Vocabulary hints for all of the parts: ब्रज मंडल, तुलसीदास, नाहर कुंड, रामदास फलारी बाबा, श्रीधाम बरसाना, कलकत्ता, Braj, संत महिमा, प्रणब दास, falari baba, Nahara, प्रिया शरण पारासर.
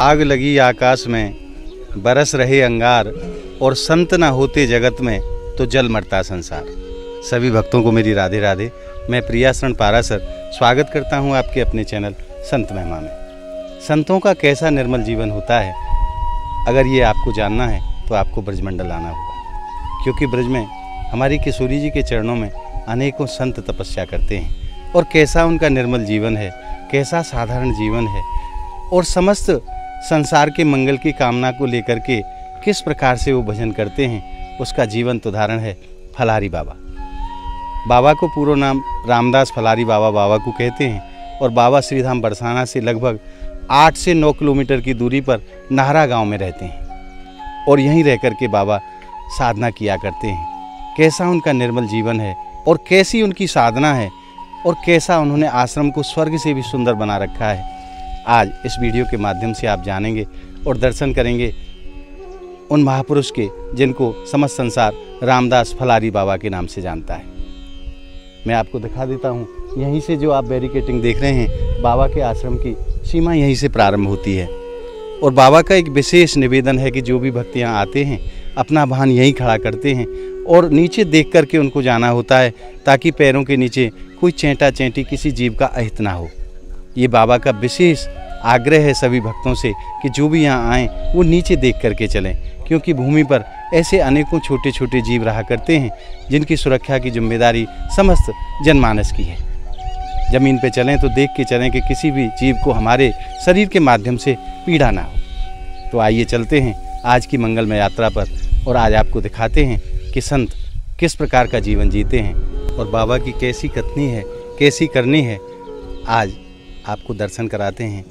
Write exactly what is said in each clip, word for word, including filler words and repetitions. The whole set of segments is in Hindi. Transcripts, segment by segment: आग लगी आकाश में, बरस रहे अंगार, और संत ना होते जगत में तो जल मरता संसार। सभी भक्तों को मेरी राधे राधे। मैं प्रिया शरण पारासर स्वागत करता हूं आपके अपने चैनल संत महिमा में। संतों का कैसा निर्मल जीवन होता है, अगर ये आपको जानना है तो आपको ब्रज मंडल आना होगा, क्योंकि ब्रज में हमारी किशोरी जी के चरणों में अनेकों संत तपस्या करते हैं। और कैसा उनका निर्मल जीवन है, कैसा साधारण जीवन है, और समस्त संसार के मंगल की कामना को लेकर के किस प्रकार से वो भजन करते हैं, उसका जीवंत उदाहरण है फलारी बाबा। बाबा को पूरा नाम रामदास फलारी बाबा बाबा को कहते हैं, और बाबा श्रीधाम बरसाना से लगभग आठ से नौ किलोमीटर की दूरी पर नाहरा गांव में रहते हैं, और यहीं रह कर के बाबा साधना किया करते हैं। कैसा उनका निर्मल जीवन है और कैसी उनकी साधना है, और कैसा उन्होंने आश्रम को स्वर्ग से भी सुंदर बना रखा है, आज इस वीडियो के माध्यम से आप जानेंगे और दर्शन करेंगे उन महापुरुष के जिनको समस्त संसार रामदास फलारी बाबा के नाम से जानता है। मैं आपको दिखा देता हूं, यहीं से जो आप बैरिकेटिंग देख रहे हैं, बाबा के आश्रम की सीमा यहीं से प्रारंभ होती है। और बाबा का एक विशेष निवेदन है कि जो भी भक्त यहाँ आते हैं अपना वाहन यहीं खड़ा करते हैं, और नीचे देख कर के उनको जाना होता है, ताकि पैरों के नीचे कोई चेंटा चेंटी किसी जीव का अहित ना हो। ये बाबा का विशेष आग्रह है सभी भक्तों से कि जो भी यहाँ आएँ वो नीचे देख करके चलें, क्योंकि भूमि पर ऐसे अनेकों छोटे छोटे जीव रहा करते हैं जिनकी सुरक्षा की जिम्मेदारी समस्त जनमानस की है। ज़मीन पे चलें तो देख के चलें कि किसी भी जीव को हमारे शरीर के माध्यम से पीड़ा ना हो। तो आइए चलते हैं आज की मंगलमय यात्रा पर, और आज आपको दिखाते हैं कि संत किस प्रकार का जीवन जीते हैं, और बाबा की कैसी कथनी है, कैसी करनी है। आज आपको दर्शन कराते हैं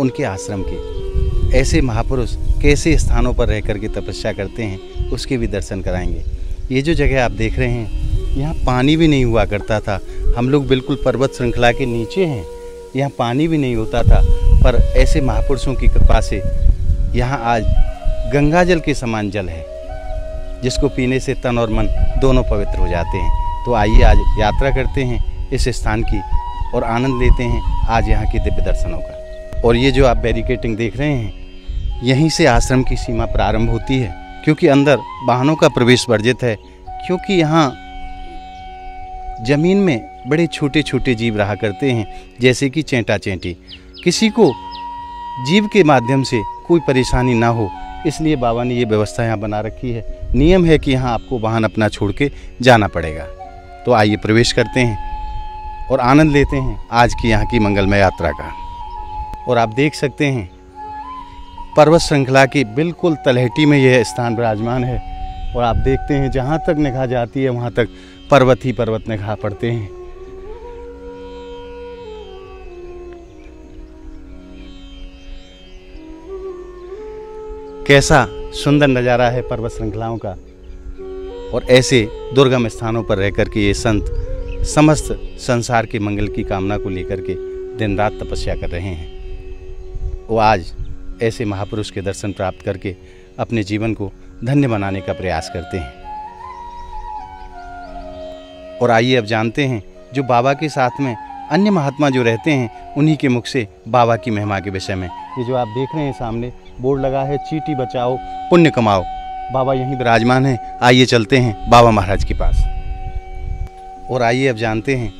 उनके आश्रम के, ऐसे महापुरुष कैसे स्थानों पर रह कर के तपस्या करते हैं, उसके भी दर्शन कराएंगे। ये जो जगह आप देख रहे हैं, यहाँ पानी भी नहीं हुआ करता था। हम लोग बिल्कुल पर्वत श्रृंखला के नीचे हैं, यहाँ पानी भी नहीं होता था, पर ऐसे महापुरुषों की कृपा से यहाँ आज गंगा जल के समान जल है, जिसको पीने से तन और मन दोनों पवित्र हो जाते हैं। तो आइए आज यात्रा करते हैं इस स्थान की, और आनंद लेते हैं आज यहाँ के दिव्य दर्शनों का। और ये जो आप बैरिकेटिंग देख रहे हैं, यहीं से आश्रम की सीमा प्रारंभ होती है, क्योंकि अंदर वाहनों का प्रवेश वर्जित है, क्योंकि यहाँ जमीन में बड़े छोटे छोटे जीव रहा करते हैं, जैसे कि चेंटा चेंटी। किसी को जीव के माध्यम से कोई परेशानी ना हो, इसलिए बाबा ने ये व्यवस्था यहाँ बना रखी है। नियम है कि यहाँ आपको वाहन अपना छोड़ के जाना पड़ेगा। तो आइए प्रवेश करते हैं और आनंद लेते हैं आज की यहाँ की मंगलमय यात्रा का। और आप देख सकते हैं पर्वत श्रृंखला की बिल्कुल तलहटी में यह स्थान विराजमान है, और आप देखते हैं जहाँ तक निगाह जाती है वहाँ तक पर्वत ही पर्वत निगाह पड़ते हैं। कैसा सुंदर नज़ारा है पर्वत श्रृंखलाओं का, और ऐसे दुर्गम स्थानों पर रह कर के ये संत समस्त संसार के मंगल की कामना को लेकर के दिन रात तपस्या कर रहे हैं। वो आज ऐसे महापुरुष के दर्शन प्राप्त करके अपने जीवन को धन्य बनाने का प्रयास करते हैं। और आइए अब जानते हैं जो बाबा के साथ में अन्य महात्मा जो रहते हैं, उन्हीं के मुख से बाबा की महिमा के विषय में। ये जो आप देख रहे हैं सामने बोर्ड लगा है, चींटी बचाओ पुण्य कमाओ। बाबा यहीं विराजमान है। आइए चलते हैं बाबा महाराज के पास, और आइए अब जानते हैं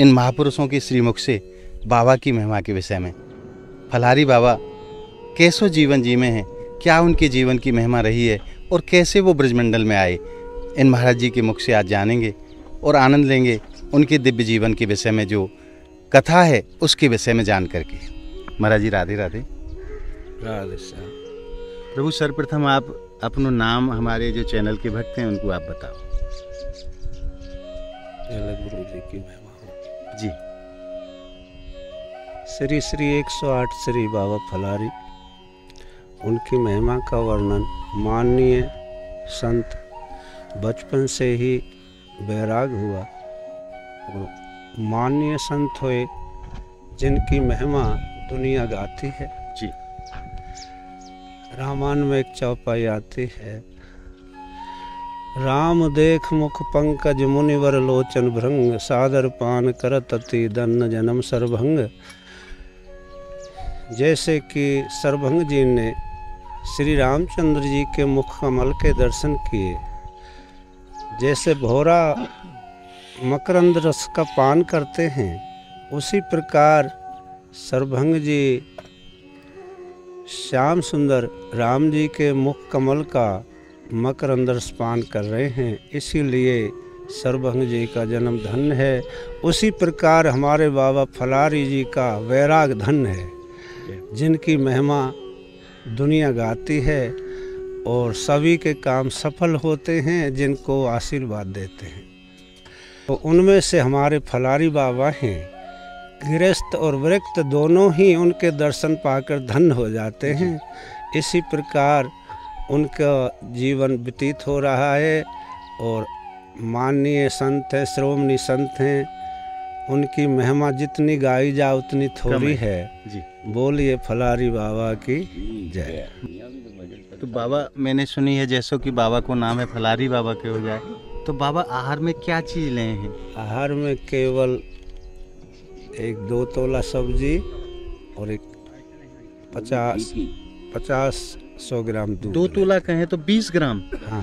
इन महापुरुषों के श्रीमुख से बाबा की महिमा के विषय में। फलारी बाबा कैसो जीवन जी में हैं, क्या उनके जीवन की महिमा रही है, और कैसे वो ब्रजमंडल में आए, इन महाराज जी के मुख से आज जानेंगे और आनंद लेंगे उनके दिव्य जीवन के विषय में, जो कथा है उसके विषय में जान करके। महाराज जी राधे राधे। राधे श्याम प्रभु। सर्वप्रथम आप अपनो नाम हमारे जो चैनल के भक्त हैं उनको आप बताओ। गुरु जी की महिमा जी। श्री श्री एक सौ आठ श्री बाबा फलारी, उनकी महिमा का वर्णन माननीय संत बचपन से ही बैराग हुआ, और माननीय संत हुए जिनकी महिमा दुनिया गाती है जी। रामायण में एक चौपाई आती है, राम देख मुख पंकज मुनिवर लोचन भृंग, सादर पान करत अति दन्न जन्म सर्वभंग। जैसे कि सरभंग जी ने श्री रामचंद्र जी के मुख कमल के दर्शन किए, जैसे भौरा मकरंद रस का पान करते हैं, उसी प्रकार सरभंग जी श्याम सुंदर राम जी के मुख कमल का मकरंद रस पान कर रहे हैं। इसीलिए सर्वभंग जी का जन्म धन्य है। उसी प्रकार हमारे बाबा फलारी जी का वैराग धन्य है, जिनकी महिमा दुनिया गाती है और सभी के काम सफल होते हैं, जिनको आशीर्वाद देते हैं। तो उनमें से हमारे फलारी बाबा हैं। गृहस्थ और वृक्त दोनों ही उनके दर्शन पाकर धन्य हो जाते हैं। इसी प्रकार उनका जीवन व्यतीत हो रहा है और माननीय संत हैं, श्रोमणी संत हैं, उनकी महिमा जितनी गाई जा उतनी थोड़ी है। बोलिए फलारी बाबा की जय। तो बाबा मैंने सुनी है जैसो कि बाबा को नाम है फलारी बाबा के हो जाए, तो बाबा आहार में क्या चीज़ ले हैं? आहार में केवल एक दो तोला सब्जी और एक पचास पचास सौ ग्राम दूध। दो तोला कहें तो बीस ग्राम। हाँ,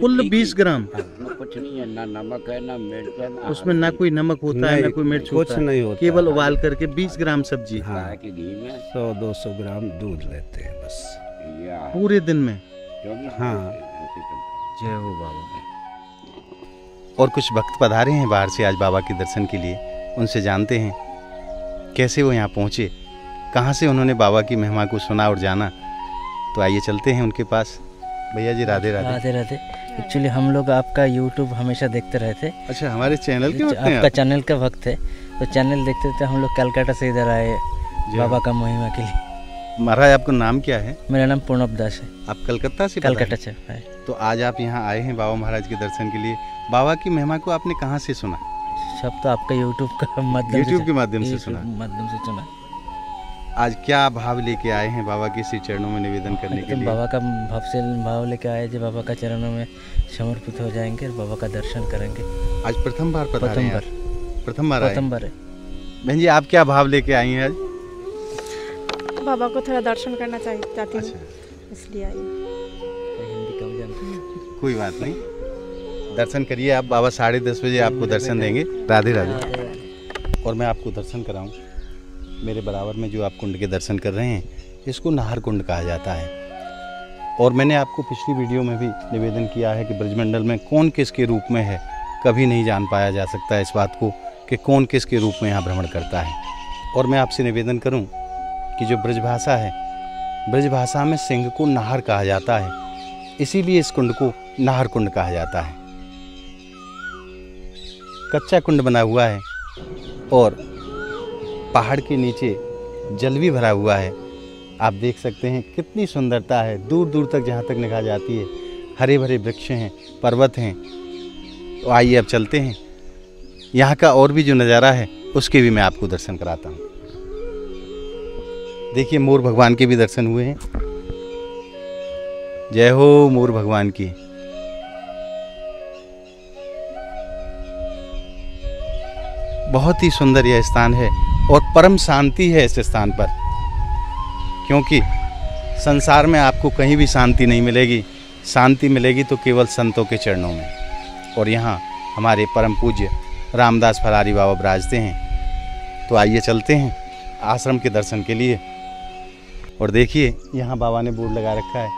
कुल बीस ग्राम। कुछ नहीं है, ना नमक है ना मिर्च, उसमें ना कोई नमक होता है ना कोई मिर्च, कुछ नहीं होता, केवल उबाल करके बीस ग्राम सब्जी, हाँ, घी में सौ दो सौ ग्राम दूध लेते हैं बस पूरे दिन में। हाँ, जय हो बाबा। और कुछ भक्त पधारे हैं बाहर से आज बाबा के दर्शन के लिए, उनसे जानते हैं कैसे वो यहाँ पहुँचे, कहाँ से उन्होंने बाबा की महिमा को सुना और जाना। तो आइए चलते हैं उनके पास। भैया जी राधे राधे। राधे राधे। एक्चुअली हम लोग आपका यूट्यूब हमेशा देखते रहते। अच्छा, हमारे चैनल के भक्त हैं आपका आप? चैनल का भक्त है, तो चैनल देखते थे। हम लोग कलकत्ता से इधर आए बाबा का महिमा के लिए। महाराज आपका नाम क्या है? मेरा नाम प्रणब दास है। आप कलकत्ता से? कलकत्ता से। तो आज आप यहाँ आए हैं बाबा महाराज के दर्शन के लिए। बाबा की महिमा को आपने कहाँ से सुना? सब तो आपका यूट्यूब का माध्यम, यूट्यूब के माध्यम से सुना, माध्यम से सुना। आज क्या भाव लेके आए हैं बाबा के श्री चरणों में निवेदन करने के लिए? बाबा का भाव से भाव लेके आए जी, बाबा का चरणों में समर्पित हो जाएंगे और बाबा का दर्शन करेंगे। आज प्रथम बार पधारे हैं? प्रथम बार प्रथम बार है। बहन जी आप क्या भाव लेके आई हैं आज? बाबा को थोड़ा दर्शन करना चाहती हूँ इसलिए आई। हिंदी कम जानती, कोई बात नहीं, दर्शन करिए आप। बाबा साढ़े दस बजे आपको दर्शन देंगे। राधे राधे। और मैं आपको दर्शन कराऊँ, मेरे बराबर में जो आप कुंड के दर्शन कर रहे हैं, इसको नाहर कुंड कहा जाता है। और मैंने आपको पिछली वीडियो में भी निवेदन किया है कि ब्रज मंडल में कौन किसके रूप में है कभी नहीं जान पाया जा सकता है, इस बात को कि कौन किसके रूप में यहाँ भ्रमण करता है। और मैं आपसे निवेदन करूँ कि जो ब्रज भाषा है, ब्रज भाषा में सिंह को नाहर कहा जाता है, इसीलिए इस कुंड को नाहर कुंड कहा जाता है। कच्चा कुंड बना हुआ है और पहाड़ के नीचे जल भी भरा हुआ है। आप देख सकते हैं कितनी सुंदरता है, दूर दूर तक जहाँ तक निगाह जाती है हरे भरे वृक्ष हैं, पर्वत हैं। तो आइए अब चलते हैं, यहाँ का और भी जो नज़ारा है उसके भी मैं आपको दर्शन कराता हूँ। देखिए मोर भगवान के भी दर्शन हुए हैं। जय हो मोर भगवान की। बहुत ही सुंदर यह स्थान है और परम शांति है इस स्थान पर, क्योंकि संसार में आपको कहीं भी शांति नहीं मिलेगी। शांति मिलेगी तो केवल संतों के चरणों में। और यहाँ हमारे परम पूज्य रामदास फलारी बाबा विराजते हैं। तो आइए चलते हैं आश्रम के दर्शन के लिए। और देखिए यहाँ बाबा ने बोर्ड लगा रखा है,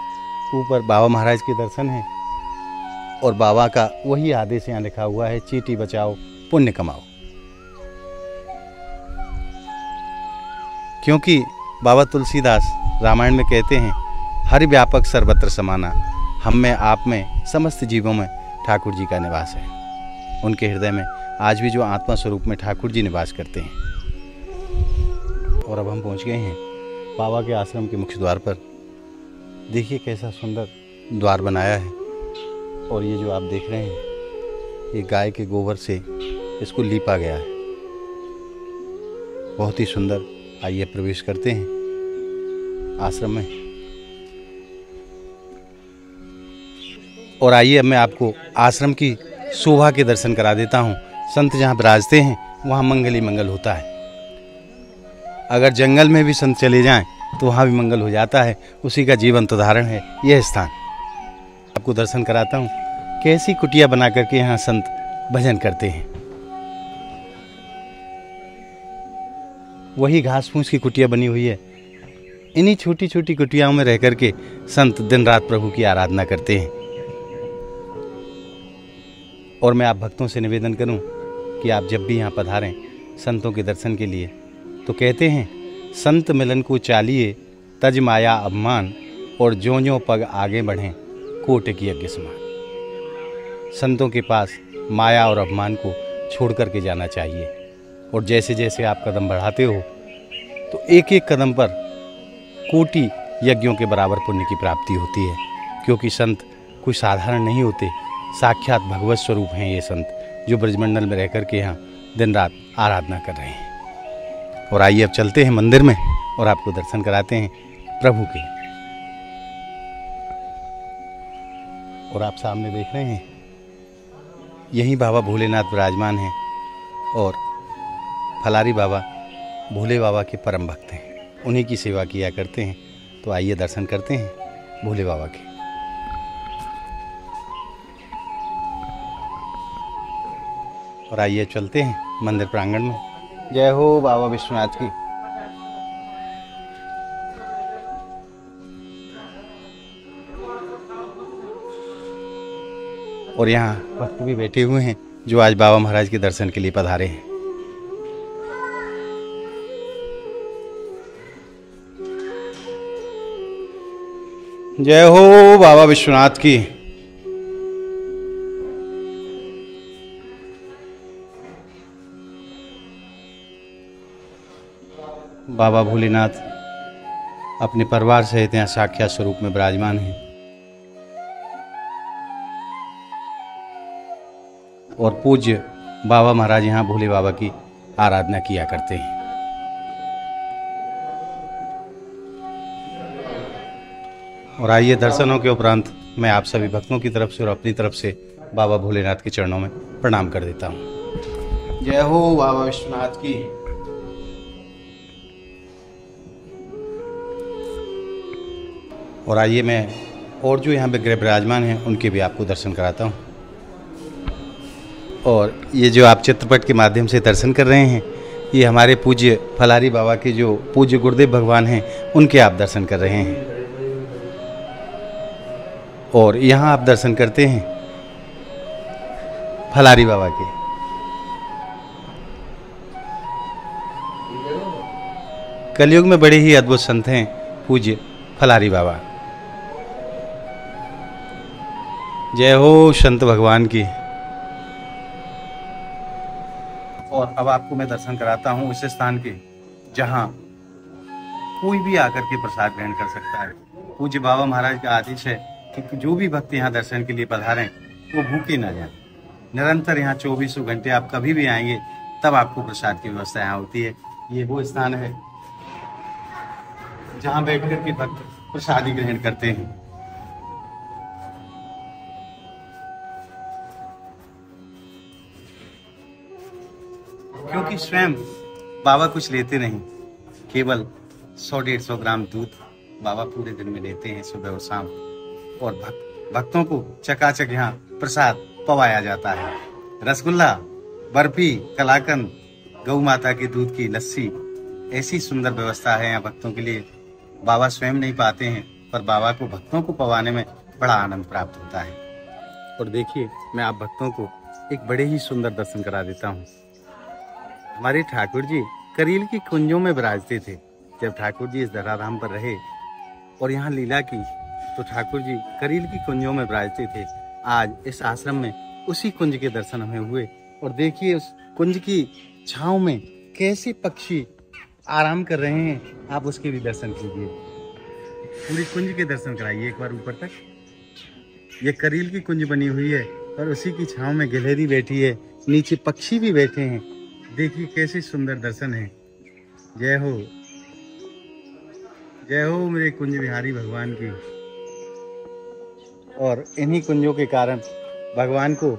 ऊपर बाबा महाराज के दर्शन हैं और बाबा का वही आदेश यहाँ लिखा हुआ है, चींटी बचाओ पुण्य कमाओ। क्योंकि बाबा तुलसीदास रामायण में कहते हैं, हरि व्यापक सर्वत्र समाना, हम में आप में समस्त जीवों में ठाकुर जी का निवास है। उनके हृदय में आज भी जो आत्मा स्वरूप में ठाकुर जी निवास करते हैं। और अब हम पहुंच गए हैं बाबा के आश्रम के मुख्य द्वार पर। देखिए कैसा सुंदर द्वार बनाया है। और ये जो आप देख रहे हैं, ये गाय के गोबर से इसको लीपा गया है, बहुत ही सुंदर। आइए प्रवेश करते हैं आश्रम में। और आइए अब मैं आपको आश्रम की शोभा के दर्शन करा देता हूँ। संत जहाँ विराजते हैं वहाँ मंगल ही मंगल होता है। अगर जंगल में भी संत चले जाएं तो वहाँ भी मंगल हो जाता है। उसी का जीवंत उदाहरण है यह स्थान। आपको दर्शन कराता हूँ कैसी कुटिया बना करके यहाँ संत भजन करते हैं। वही घास फूस की कुटिया बनी हुई है। इन्हीं छोटी छोटी कुटियाओं में रह करके संत दिन रात प्रभु की आराधना करते हैं। और मैं आप भक्तों से निवेदन करूं कि आप जब भी यहाँ पधारें संतों के दर्शन के लिए, तो कहते हैं संत मिलन को चालिए तज माया अभिमान, और ज्यों ज्यों पग आगे बढ़ें कोटे की यज्ञ समान। संतों के पास माया और अभिमान को छोड़ कर के जाना चाहिए। और जैसे जैसे आप कदम बढ़ाते हो तो एक एक कदम पर कोटि यज्ञों के बराबर पुण्य की प्राप्ति होती है, क्योंकि संत कोई साधारण नहीं होते, साक्षात भगवत स्वरूप हैं ये संत, जो ब्रजमंडल में रह कर के यहाँ दिन रात आराधना कर रहे हैं। और आइए अब चलते हैं मंदिर में और आपको दर्शन कराते हैं प्रभु के। और आप सामने देख रहे हैं यहीं बाबा भोलेनाथ विराजमान हैं, और फलारी बाबा भोले बाबा के परम भक्त हैं, उन्हीं की सेवा किया करते हैं। तो आइए दर्शन करते हैं भोले बाबा के। और आइए चलते हैं मंदिर प्रांगण में। जय हो बाबा विश्वनाथ की। और यहाँ भक्त भी बैठे हुए हैं जो आज बाबा महाराज के दर्शन के लिए पधारे हैं। जय हो बाबा विश्वनाथ की। बाबा भोलेनाथ अपने परिवार सहित यहाँ साक्षात स्वरूप में विराजमान हैं। और पूज्य बाबा महाराज यहाँ भोले बाबा की आराधना किया करते हैं। और आइए दर्शनों के उपरांत मैं आप सभी भक्तों की तरफ से और अपनी तरफ से बाबा भोलेनाथ के चरणों में प्रणाम कर देता हूँ। जय हो बाबा विश्वनाथ की। और आइए मैं और जो यहाँ विग्रह विराजमान हैं उनके भी आपको दर्शन कराता हूँ। और ये जो आप चित्रपट के माध्यम से दर्शन कर रहे हैं, ये हमारे पूज्य फलारी बाबा के जो पूज्य गुरुदेव भगवान हैं उनके आप दर्शन कर रहे हैं। और यहाँ आप दर्शन करते हैं फलारी बाबा के। कलयुग में बड़े ही अद्भुत संत हैं पूज्य फलारी बाबा। जय हो संत भगवान की। और अब आपको मैं दर्शन कराता हूँ उस स्थान के जहाँ कोई भी आकर के प्रसाद ग्रहण कर सकता है। पूज्य बाबा महाराज का आदेश है कि जो भी भक्त यहाँ दर्शन के लिए पधारें वो भूखे ना जाएं। निरंतर यहाँ चौबीसों घंटे आप कभी भी आएंगे तब आपको प्रसाद की व्यवस्था यहाँ होती है। ये वो स्थान है जहाँ बैठकर के भक्त प्रसादी ग्रहण करते हैं। क्योंकि स्वयं बाबा कुछ लेते नहीं, केवल सौ डेढ़ सौ ग्राम दूध बाबा पूरे दिन में लेते हैं सुबह और शाम। और भक्त भक्तों को चकाचक यहाँ प्रसाद पवाया जाता है। रसगुल्ला, बर्फी, कलाकंद, गौ माता के दूध की लस्सी, ऐसी सुंदर व्यवस्था है यहाँ भक्तों के लिए। बाबा स्वयं नहीं पाते हैं पर बाबा को भक्तों को पवाने में बड़ा आनंद प्राप्त होता है। और देखिए मैं आप भक्तों को एक बड़े ही सुंदर दर्शन करा देता हूँ। हमारे ठाकुर जी करील की कुंजों में विराजते थे। जब ठाकुर जी इस धराधाम पर रहे और यहाँ लीला की, तो ठाकुर जी करील की कुंजों में विराजते थे। आज इस आश्रम में उसी कुंज के दर्शन हमें हुए। और देखिए उस कुंज की छांव में कैसे पक्षी आराम कर रहे हैं। आप उसके भी दर्शन कीजिए, पूरी कुंज के दर्शन कराइए एक बार ऊपर तक। ये करील की कुंज बनी हुई है और उसी की छांव में गिलहरी बैठी है, नीचे पक्षी भी बैठे हैं। देखिए कैसे सुंदर दर्शन है। जय हो, जय हो मेरे कुंज बिहारी भगवान की। और इन्हीं कुंजों के कारण भगवान को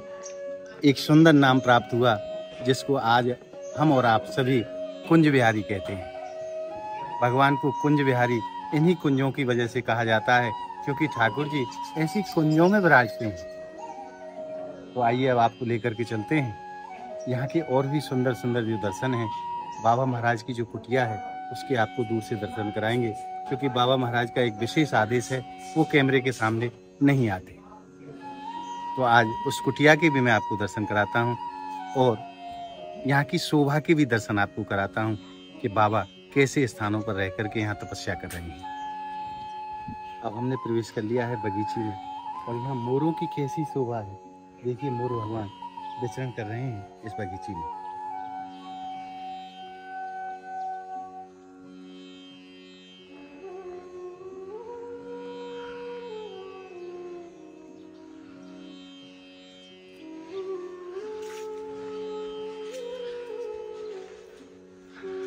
एक सुंदर नाम प्राप्त हुआ, जिसको आज हम और आप सभी कुंज बिहारी कहते हैं। भगवान को कुंज विहारी इन्हीं कुंजों की वजह से कहा जाता है, क्योंकि ठाकुर जी ऐसी कुंजों में विराजते हैं। तो आइए अब आपको लेकर के चलते हैं, यहाँ के और भी सुंदर सुंदर जो दर्शन हैं। बाबा महाराज की जो कुटिया है उसके आपको दूर से दर्शन कराएंगे, क्योंकि बाबा महाराज का एक विशेष आदेश है, वो कैमरे के सामने नहीं आते। तो आज उस कुटिया के भी मैं आपको दर्शन कराता हूँ और यहाँ की शोभा के भी दर्शन आपको कराता हूँ कि बाबा कैसे स्थानों पर रह करके यहाँ तपस्या कर रहे हैं। अब हमने प्रवेश कर लिया है बगीचे में और यहाँ मोरों की कैसी शोभा है। देखिए मोर भगवान विचरण कर रहे हैं इस बगीचे में।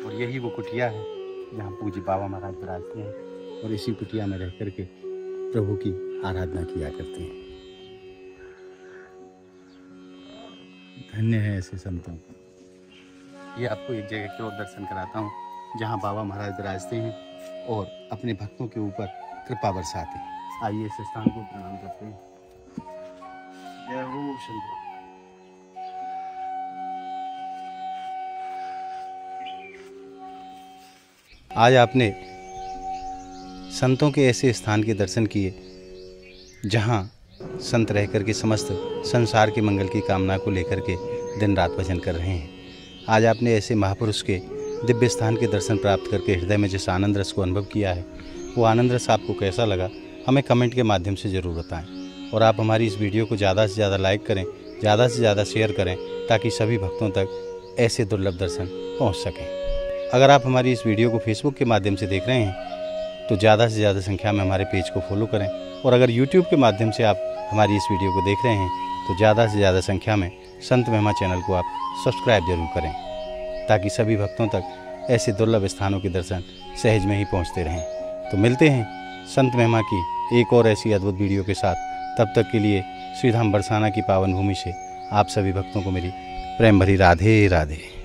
और यही वो कुटिया है जहाँ पूज्य बाबा महाराज विराजते हैं और इसी कुटिया में रह करके प्रभु की आराधना किया करते हैं। धन्य है ऐसे संतों। ये आपको एक जगह के और दर्शन कराता हूँ जहाँ बाबा महाराज विराजते हैं और अपने भक्तों के ऊपर कृपा बरसाते हैं। आइए इस स्थान को प्रणाम करते हैं। जय हो शंकर। आज आपने संतों के ऐसे स्थान के दर्शन किए जहाँ संत रह कर के समस्त संसार के मंगल की कामना को लेकर के दिन रात भजन कर रहे हैं। आज आपने ऐसे महापुरुष के दिव्य स्थान के दर्शन प्राप्त करके हृदय में जिस आनंद रस को अनुभव किया है, वो आनंद रस आपको कैसा लगा हमें कमेंट के माध्यम से ज़रूर बताएं। और आप हमारी इस वीडियो को ज़्यादा से ज़्यादा लाइक करें, ज़्यादा से ज़्यादा शेयर करें, ताकि सभी भक्तों तक ऐसे दुर्लभ दर्शन पहुँच सकें। अगर आप हमारी इस वीडियो को फेसबुक के माध्यम से देख रहे हैं तो ज़्यादा से ज़्यादा संख्या में हमारे पेज को फॉलो करें, और अगर यूट्यूब के माध्यम से आप हमारी इस वीडियो को देख रहे हैं तो ज़्यादा से ज़्यादा संख्या में संत महिमा चैनल को आप सब्सक्राइब जरूर करें, ताकि सभी भक्तों तक ऐसे दुर्लभ स्थानों के दर्शन सहज में ही पहुँचते रहें। तो मिलते हैं संत महिमा की एक और ऐसी अद्भुत वीडियो के साथ। तब तक के लिए श्रीधाम बरसाना की पावन भूमि से आप सभी भक्तों को मेरी प्रेम भरी राधे राधे।